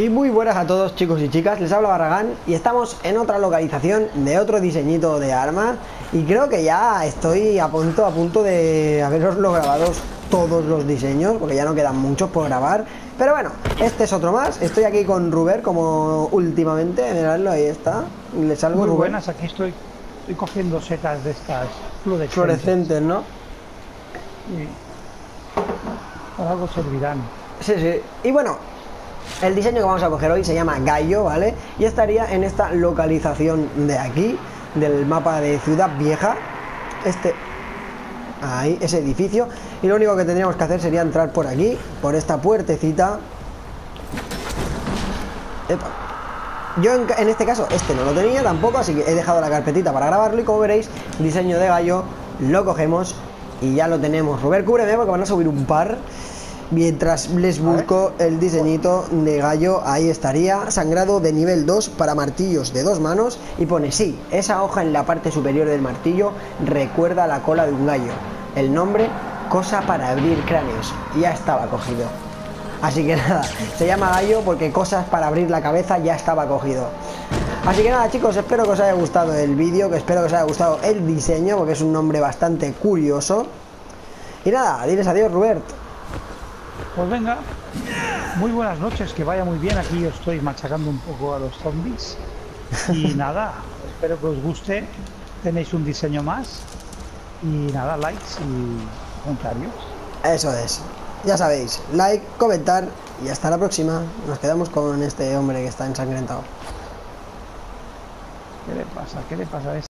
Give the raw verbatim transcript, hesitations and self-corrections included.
Y muy buenas a todos, chicos y chicas, les habla Barragán y estamos en otra localización de otro diseñito de arma. Y creo que ya estoy a punto, a punto de haberoslo grabado todos los diseños, porque ya no quedan muchos por grabar. Pero bueno, este es otro más. Estoy aquí con Ruber, como últimamente, miradlo, ahí está. Le salgo muy Ruber. Buenas, aquí estoy, estoy cogiendo setas de estas fluorescentes, fluorescentes ¿no? Y para algo servirán. Sí, sí. Y bueno, el diseño que vamos a coger hoy se llama Gallo, ¿vale? Y estaría en esta localización de aquí, del mapa de Ciudad Vieja Este, ahí, ese edificio. Y lo único que tendríamos que hacer sería entrar por aquí, por esta puertecita. Epa. Yo en, en este caso, este no lo tenía tampoco, así que he dejado la carpetita para grabarlo. Y como veréis, diseño de Gallo, lo cogemos y ya lo tenemos. Robert, cúbreme porque van a subir un par. Mientras les busco el diseñito de Gallo, ahí estaría. Sangrado de nivel dos para martillos de dos manos. Y pone, sí, esa hoja en la parte superior del martillo recuerda la cola de un gallo. El nombre, cosa para abrir cráneos. Ya estaba cogido. Así que nada, se llama Gallo porque cosas para abrir la cabeza ya estaba cogido. Así que nada, chicos, espero que os haya gustado el vídeo, que espero que os haya gustado el diseño, porque es un nombre bastante curioso. Y nada, diles adiós, Robert. Pues venga, muy buenas noches, que vaya muy bien. Aquí yo estoy machacando un poco a los zombies. Y nada, espero que os guste. Tenéis un diseño más. Y nada, likes y comentarios. Eso es, ya sabéis, like, comentar y hasta la próxima. Nos quedamos con este hombre que está ensangrentado. ¿Qué le pasa? ¿Qué le pasa a este?